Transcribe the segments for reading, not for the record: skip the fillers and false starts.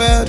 world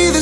the